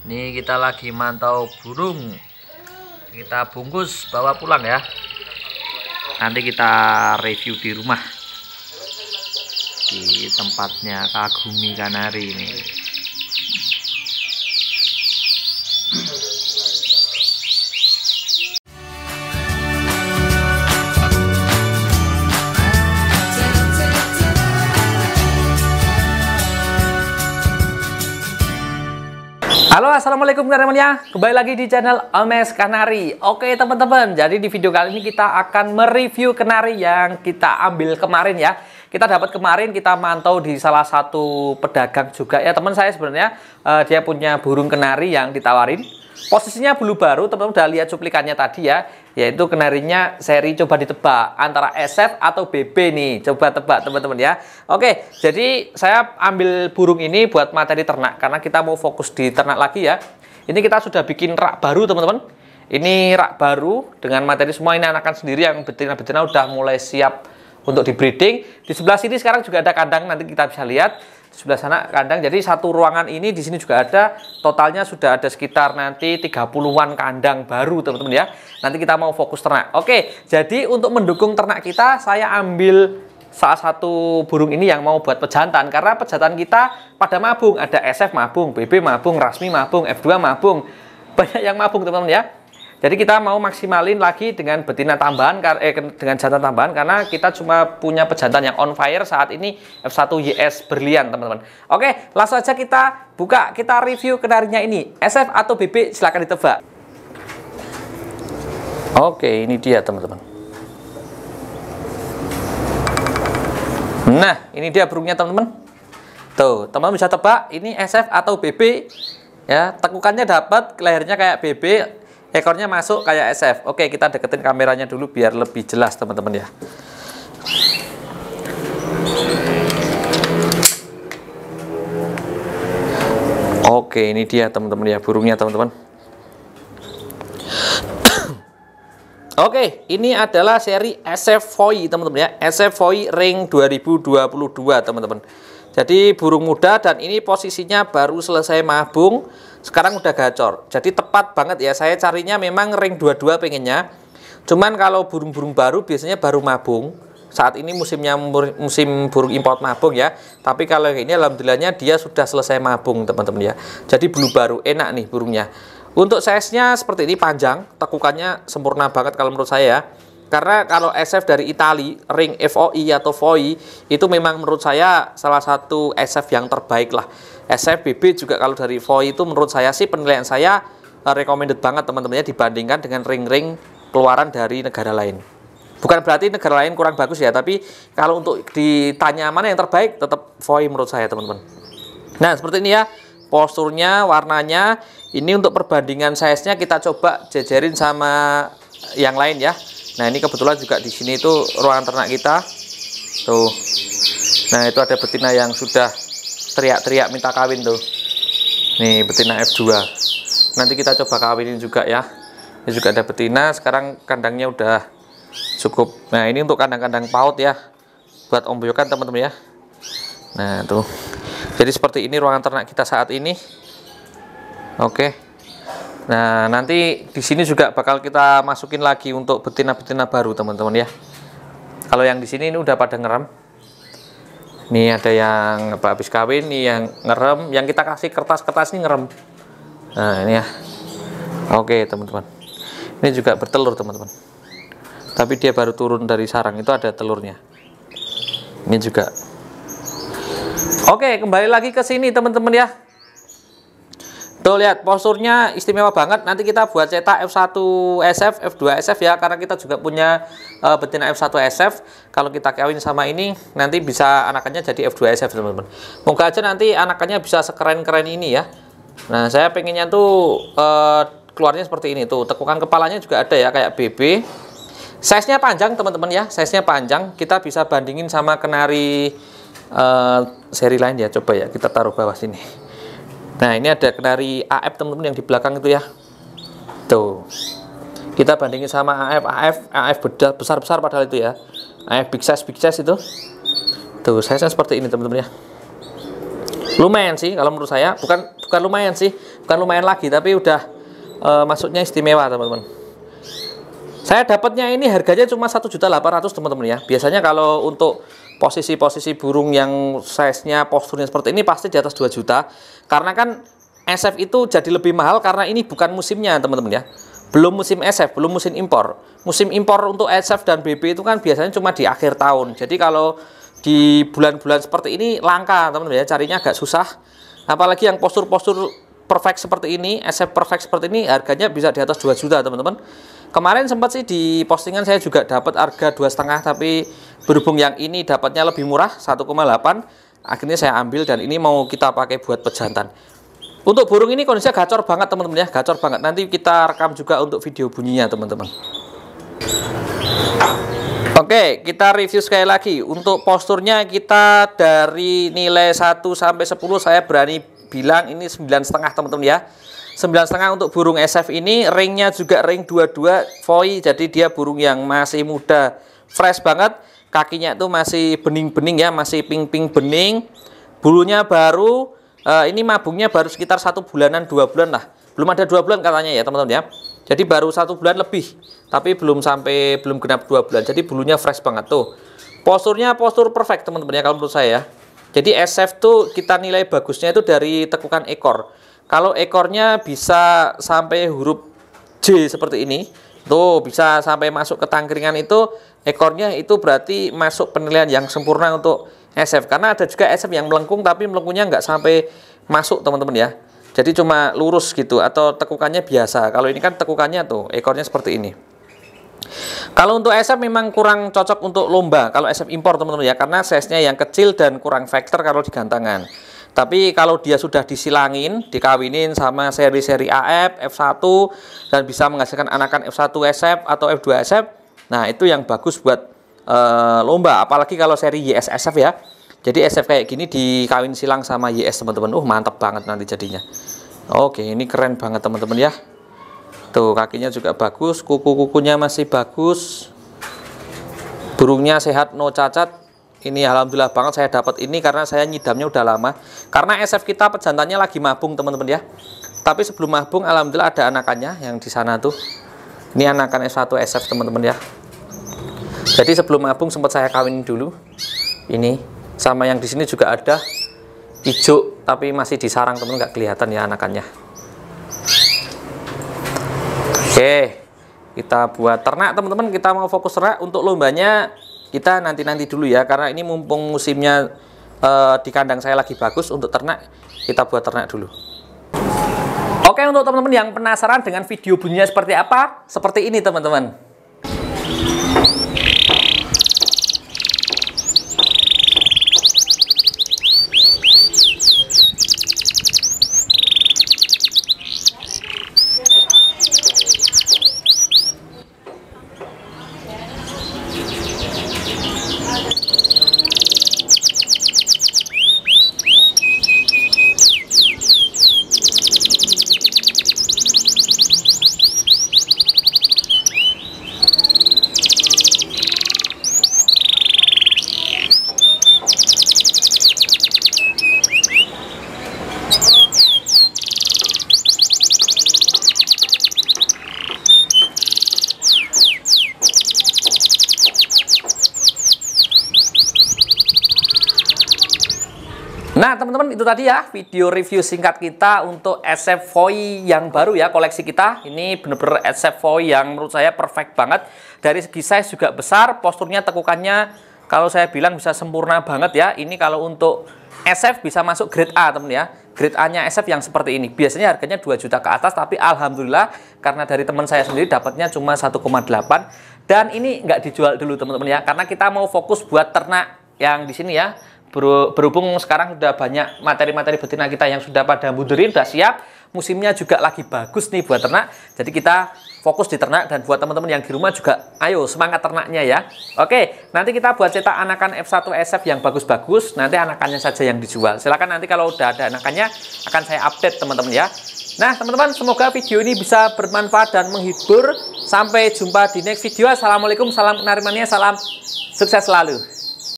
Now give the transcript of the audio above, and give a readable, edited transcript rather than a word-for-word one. Ini kita lagi mantau burung, kita bungkus bawa pulang ya, nanti kita review di rumah di tempatnya Omez Kanari ini. Halo, assalamualaikum teman-teman, kembali lagi di channel Omez Kanari. Oke teman-teman, jadi di video kali ini kita akan mereview kenari yang kita ambil kemarin ya. Kita dapat kemarin, kita mantau di salah satu pedagang juga ya teman saya sebenarnya. Dia punya burung kenari yang ditawarin. Posisinya bulu baru, teman-teman udah lihat cuplikannya tadi ya. Yaitu kenarinya seri coba ditebak antara SF atau BB nih. Coba tebak teman-teman ya. Oke, jadi saya ambil burung ini buat materi ternak, karena kita mau fokus di ternak lagi ya. Ini kita sudah bikin rak baru teman-teman. Ini rak baru dengan materi semua. Ini anakan sendiri yang betina-betina udah mulai siap untuk di breeding. Di sebelah sini sekarang juga ada kandang, nanti kita bisa lihat. Di sebelah sana kandang, jadi satu ruangan ini di sini juga ada. Totalnya sudah ada sekitar nanti 30-an kandang baru teman-teman ya. Nanti kita mau fokus ternak. Oke, jadi untuk mendukung ternak kita, saya ambil salah satu burung ini yang mau buat pejantan, karena pejantan kita pada mabung. Ada SF mabung, BB mabung, Rasmi mabung, F2 mabung. Banyak yang mabung teman-teman ya. Jadi kita mau maksimalin lagi dengan betina tambahan, dengan jantan tambahan, karena kita cuma punya pejantan yang on fire saat ini, F1YS berlian teman-teman. Oke, langsung aja kita buka, kita review kenarinya ini, SF atau BB, silahkan ditebak. Oke, ini dia teman-teman. Nah, ini dia burungnya teman-teman. Tuh, teman-teman bisa tebak ini SF atau BB ya. Tekukannya dapat, lehernya kayak BB, ekornya masuk kayak SF. Oke, kita deketin kameranya dulu biar lebih jelas teman-teman ya. Oke, ini dia teman-teman ya burungnya teman-teman. Oke, ini adalah seri SF FOI teman-teman ya. SF FOI Ring 2022 teman-teman. Jadi burung muda, dan ini posisinya baru selesai mabung, sekarang udah gacor. Jadi tepat banget ya, saya carinya memang ring 22 pengennya. Cuman kalau burung-burung baru biasanya baru mabung. Saat ini musimnya musim burung import mabung ya. Tapi kalau yang ini alhamdulillahnya dia sudah selesai mabung teman-teman ya. Jadi bulu baru, enak nih burungnya. Untuk size-nya seperti ini, panjang, tekukannya sempurna banget kalau menurut saya ya. Karena kalau SF dari Itali, ring FOI atau FOI, itu memang menurut saya salah satu SF yang terbaik lah. SF BB juga kalau dari FOI itu menurut saya sih, penilaian saya recommended banget teman-temannya dibandingkan dengan ring-ring keluaran dari negara lain. Bukan berarti negara lain kurang bagus ya, tapi kalau untuk ditanya mana yang terbaik, tetap FOI menurut saya teman-teman. Nah, seperti ini ya, posturnya, warnanya. Ini untuk perbandingan size-nya kita coba jejerin sama yang lain ya. Nah, ini kebetulan juga di sini itu ruangan ternak kita. Tuh. Nah, itu ada betina yang sudah teriak-teriak minta kawin tuh. Nih, betina F2. Nanti kita coba kawinin juga ya. Ini juga ada betina, sekarang kandangnya udah cukup. Nah, ini untuk kandang-kandang paut ya. Buat omboyokan teman-teman ya. Nah, tuh. Jadi seperti ini ruangan ternak kita saat ini. Oke. Nah, nanti di sini juga bakal kita masukin lagi untuk betina-betina baru teman-teman ya. Kalau yang di sini ini udah pada ngerem. Nih ada yang habis kawin, nih yang ngerem, yang kita kasih kertas-kertas ini ngerem. Nah, ini ya. Oke, teman-teman. Ini juga bertelur, teman-teman. Tapi dia baru turun dari sarang, itu ada telurnya. Ini juga. Oke, kembali lagi ke sini teman-teman ya. Tuh, lihat posturnya istimewa banget. Nanti kita buat cetak F1SF, F2SF ya, karena kita juga punya betina F1SF. Kalau kita kawin sama ini, nanti bisa anakannya jadi F2SF teman-teman. Moga aja nanti anakannya bisa sekeren-keren ini ya. Nah, saya pengennya tuh keluarnya seperti ini tuh. Tekukan kepalanya juga ada ya, kayak BB. Size-nya panjang teman-teman ya, size-nya panjang. Kita bisa bandingin sama kenari seri lain ya. Coba ya, kita taruh bawah sini. Nah, ini ada kenari AF teman-teman yang di belakang itu ya. Tuh. Kita bandingin sama AF beda besar-besar padahal itu ya. AF big size itu. Tuh, size-nya seperti ini teman-teman ya. Lumayan sih kalau menurut saya, bukan lumayan sih, bukan lumayan lagi, tapi udah maksudnya istimewa teman-teman. Saya dapatnya ini harganya cuma 1.800.000 teman-teman ya. Biasanya kalau untuk posisi-posisi burung yang size-nya posturnya seperti ini pasti di atas 2 juta, karena kan SF itu jadi lebih mahal karena ini bukan musimnya teman-teman ya. Belum musim SF, belum musim impor. Musim impor untuk SF dan BB itu kan biasanya cuma di akhir tahun. Jadi kalau di bulan-bulan seperti ini langka teman-teman ya, carinya agak susah. Apalagi yang postur-postur perfect seperti ini, SF perfect seperti ini harganya bisa di atas 2 juta teman-teman. Kemarin sempat sih di postingan saya juga dapat harga 2,5, tapi berhubung yang ini dapatnya lebih murah 1,8, akhirnya saya ambil dan ini mau kita pakai buat pejantan. Untuk burung ini kondisinya gacor banget teman-teman ya, gacor banget. Nanti kita rekam juga untuk video bunyinya teman-teman. Oke, kita review sekali lagi. Untuk posturnya kita dari nilai 1 sampai 10 saya berani bilang ini 9,5 teman-teman ya. 9,5 untuk burung SF ini, ringnya juga ring 22 FOI, jadi dia burung yang masih muda, fresh banget. Kakinya itu masih bening-bening ya, masih pink-pink bening. Bulunya baru. Ini mabungnya baru sekitar 1 bulanan 2 bulan lah, belum ada 2 bulan katanya ya teman-teman ya. Jadi baru 1 bulan lebih, tapi belum genap 2 bulan. Jadi bulunya fresh banget tuh. Posturnya postur perfect teman-teman ya kalau menurut saya. Jadi SF tuh kita nilai bagusnya itu dari tekukan ekor. Kalau ekornya bisa sampai huruf J seperti ini, tuh bisa sampai masuk ke tangkringan itu ekornya, itu berarti masuk penilaian yang sempurna untuk SF. Karena ada juga SF yang melengkung tapi melengkungnya nggak sampai masuk teman-teman ya, jadi cuma lurus gitu atau tekukannya biasa. Kalau ini kan tekukannya tuh ekornya seperti ini. Kalau untuk SF memang kurang cocok untuk lomba kalau SF impor teman-teman ya, karena size-nya yang kecil dan kurang vektor kalau di gantangan. Tapi kalau dia sudah disilangin, dikawinin sama seri-seri AF, F1 dan bisa menghasilkan anakan F1SF atau F2SF, nah itu yang bagus buat lomba. Apalagi kalau seri YS SF ya. Jadi SF kayak gini dikawin silang sama YS teman-teman, mantep banget nanti jadinya. Oke, ini keren banget teman-teman ya. Tuh kakinya juga bagus, kuku-kukunya masih bagus, burungnya sehat, no cacat. Ini alhamdulillah banget saya dapat ini karena saya nyidamnya udah lama. Karena SF kita pejantannya lagi mabung teman-teman ya. Tapi sebelum mabung alhamdulillah ada anakannya yang di sana tuh. Ini anakan S1 SF teman-teman ya. Jadi sebelum mabung sempat saya kawin dulu. Ini sama yang di sini juga ada hijau tapi masih disarang teman-teman, nggak kelihatan ya anakannya. Oke, kita buat ternak teman-teman, kita mau fokus ternak. Untuk lombanya kita nanti-nanti dulu ya, karena ini mumpung musimnya di kandang saya lagi bagus. Untuk ternak kita buat ternak dulu. Oke, untuk teman-teman yang penasaran dengan video bunyinya seperti apa, seperti ini teman-teman. Nah teman-teman, itu tadi ya video review singkat kita untuk SF FOI yang baru ya, koleksi kita. Ini bener-bener SF FOI yang menurut saya perfect banget. Dari segi size juga besar, posturnya, tekukannya kalau saya bilang bisa sempurna banget ya. Ini kalau untuk SF bisa masuk grade A teman ya. Grade A-nya SF yang seperti ini. Biasanya harganya 2 juta ke atas, tapi alhamdulillah karena dari teman saya sendiri dapatnya cuma 1,8. Dan ini nggak dijual dulu teman-teman ya, karena kita mau fokus buat ternak yang di sini ya. Berhubung sekarang sudah banyak materi-materi betina kita yang sudah pada bundurin, sudah siap, musimnya juga lagi bagus nih buat ternak. Jadi kita fokus di ternak, dan buat teman-teman yang di rumah juga ayo semangat ternaknya ya. Oke, nanti kita buat cetak anakan F1SF yang bagus-bagus, nanti anakannya saja yang dijual. Silakan nanti kalau udah ada anakannya akan saya update teman-teman ya. Nah teman-teman, semoga video ini bisa bermanfaat dan menghibur. Sampai jumpa di next video. Assalamualaikum, salam kenari mania, salam sukses selalu.